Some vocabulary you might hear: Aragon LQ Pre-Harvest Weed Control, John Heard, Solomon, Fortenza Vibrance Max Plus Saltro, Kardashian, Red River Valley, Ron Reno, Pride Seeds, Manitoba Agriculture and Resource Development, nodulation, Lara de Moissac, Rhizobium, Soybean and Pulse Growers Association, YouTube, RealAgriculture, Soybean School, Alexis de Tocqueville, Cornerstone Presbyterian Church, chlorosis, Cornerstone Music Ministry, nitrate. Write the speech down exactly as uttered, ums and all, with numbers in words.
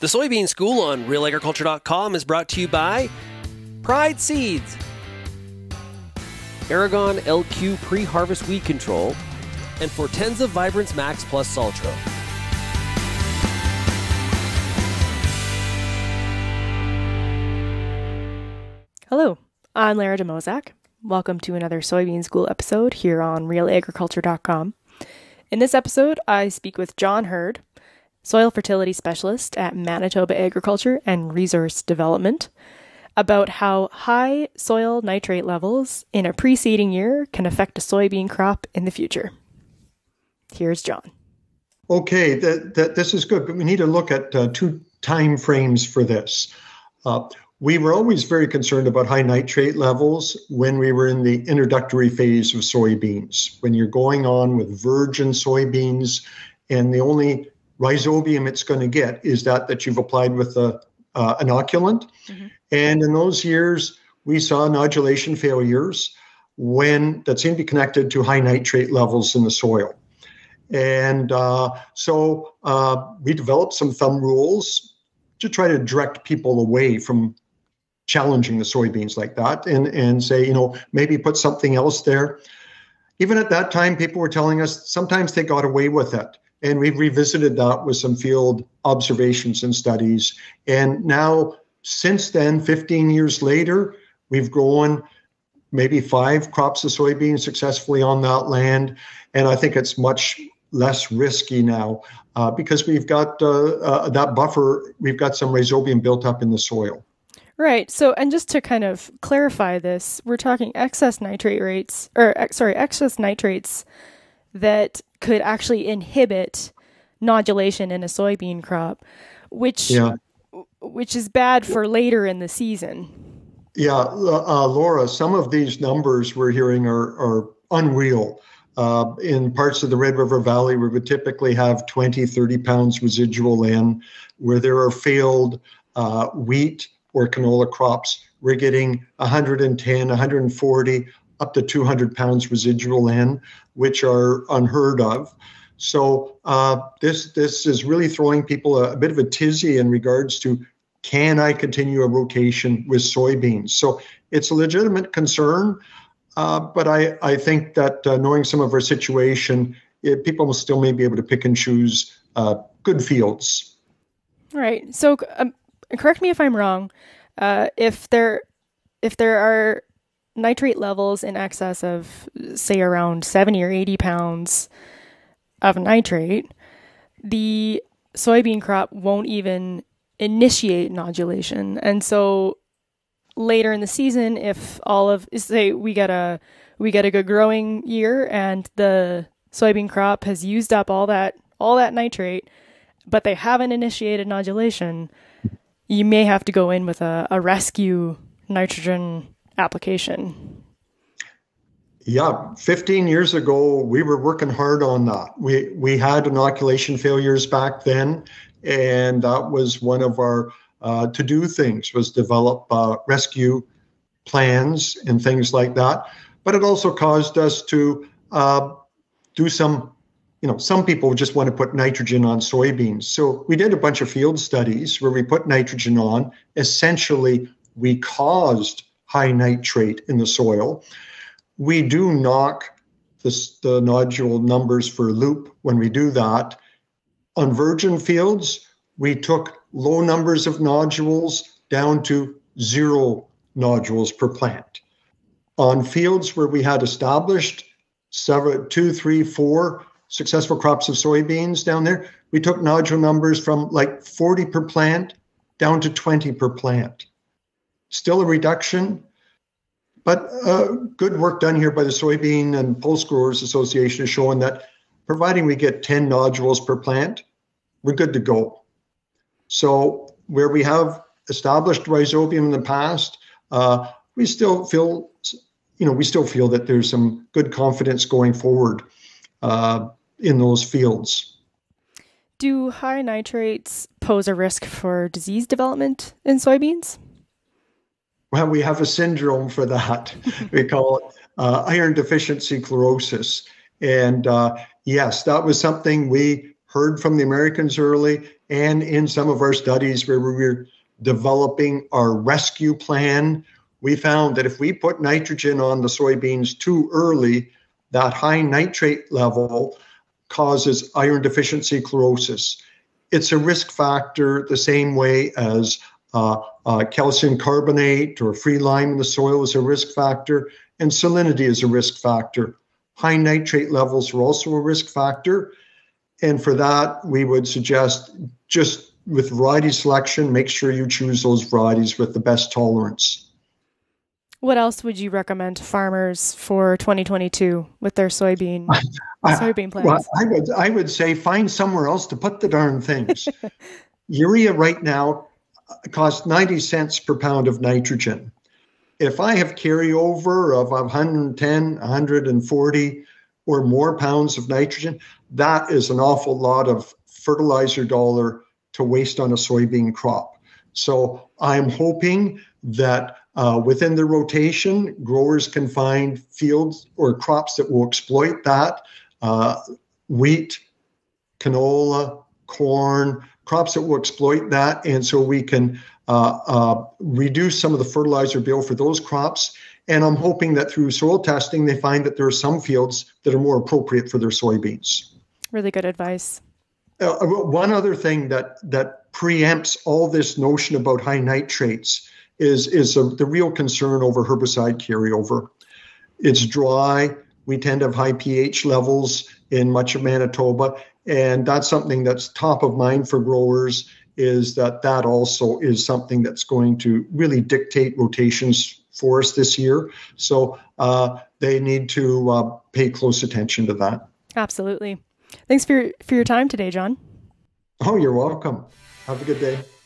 The Soybean School on Real Agriculture dot com is brought to you by Pride Seeds, Aragon L Q Pre-Harvest Weed Control, and Fortenza Vibrance Max Plus Saltro. Hello, I'm Lara de Moissac. Welcome to another Soybean School episode here on Real Agriculture dot com. In this episode, I speak with John Heard, soil fertility specialist at Manitoba Agriculture and Resource Development, about how high soil nitrate levels in a preceding year can affect a soybean crop in the future. Here's John. Okay, that, that, this is good, but we need to look at uh, two time frames for this. Uh, we were always very concerned about high nitrate levels when we were in the introductory phase of soybeans, when you're going on with virgin soybeans and the only rhizobium it's going to get is that that you've applied with a, uh, inoculant. Mm-hmm. And in those years, we saw nodulation failures when that seemed to be connected to high nitrate levels in the soil. And uh, so uh, we developed some thumb rules to try to direct people away from challenging the soybeans like that and, and say, you know, maybe put something else there. Even at that time, people were telling us sometimes they got away with it. And we've revisited that with some field observations and studies. And now, since then, fifteen years later, we've grown maybe five crops of soybeans successfully on that land. And I think it's much less risky now uh, because we've got uh, uh, that buffer. We've got some rhizobium built up in the soil. Right. So, and just to kind of clarify this, we're talking excess nitrate rates, or sorry, excess nitrates that could actually inhibit nodulation in a soybean crop, which yeah. which is bad for later in the season. Yeah, uh, Laura, some of these numbers we're hearing are, are unreal. Uh, in parts of the Red River Valley, we would typically have twenty, thirty pounds residual in, where there are failed uh, wheat or canola crops, we're getting one hundred ten, one hundred forty, up to two hundred pounds residual in, which are unheard of. So uh, this this is really throwing people a, a bit of a tizzy in regards to, can I continue a rotation with soybeans? So it's a legitimate concern, uh, but I, I think that uh, knowing some of our situation, it, people will still may be able to pick and choose uh, good fields. All right. So um, correct me if I'm wrong. Uh, if there if there are nitrate levels in excess of, say, around seventy or eighty pounds of nitrate, the soybean crop won't even initiate nodulation. And so later in the season, if all of, say, we get a we get a good growing year and the soybean crop has used up all that all that nitrate, but they haven't initiated nodulation, you may have to go in with a, a rescue nitrogen application. Yeah, fifteen years ago, we were working hard on that. We we had inoculation failures back then, and that was one of our uh, to-do things, was develop uh, rescue plans and things like that. But it also caused us to uh, do some, you know, some people just want to put nitrogen on soybeans. So we did a bunch of field studies where we put nitrogen on. Essentially, we caused high nitrate in the soil. We do knock this, the nodule numbers for a loop when we do that. On virgin fields, we took low numbers of nodules down to zero nodules per plant. On fields where we had established several, two, three, four successful crops of soybeans down there, we took nodule numbers from like forty per plant down to twenty per plant. Still a reduction, but uh, good work done here by the Soybean and Pulse Growers Association is showing that providing we get ten nodules per plant, we're good to go. So where we have established rhizobium in the past, uh, we still feel, you know, we still feel that there's some good confidence going forward uh, in those fields. Do high nitrates pose a risk for disease development in soybeans? Well, we have a syndrome for that. We call it uh, iron deficiency chlorosis. And uh, yes, that was something we heard from the Americans early, And in some of our studies where we were developing our rescue plan, we found that if we put nitrogen on the soybeans too early, that high nitrate level causes iron deficiency chlorosis. It's a risk factor the same way as uh, uh, calcium carbonate or free lime in the soil is a risk factor, and salinity is a risk factor. High nitrate levels are also a risk factor. And for that, we would suggest just with variety selection, make sure you choose those varieties with the best tolerance. What else would you recommend to farmers for twenty twenty-two with their soybean I, soybean plants? Well, I would I would say find somewhere else to put the darn things. Urea right now costs ninety cents per pound of nitrogen. If I have carryover of one hundred ten, one hundred forty or more pounds of nitrogen, that is an awful lot of fertilizer dollar to waste on a soybean crop. So I'm hoping that Uh, within the rotation, growers can find fields or crops that will exploit that. Uh, wheat, canola, corn, crops that will exploit that. And so we can uh, uh, reduce some of the fertilizer bill for those crops. And I'm hoping that through soil testing, they find that there are some fields that are more appropriate for their soybeans. Really good advice. Uh, one other thing that, that preempts all this notion about high nitrates is, is a, the real concern over herbicide carryover. It's dry. We tend to have high pH levels in much of Manitoba, and that's something that's top of mind for growers, is that that also is something that's going to really dictate rotations for us this year. So uh, they need to uh, pay close attention to that. Absolutely. Thanks for your, for your time today, John. Oh, you're welcome. Have a good day.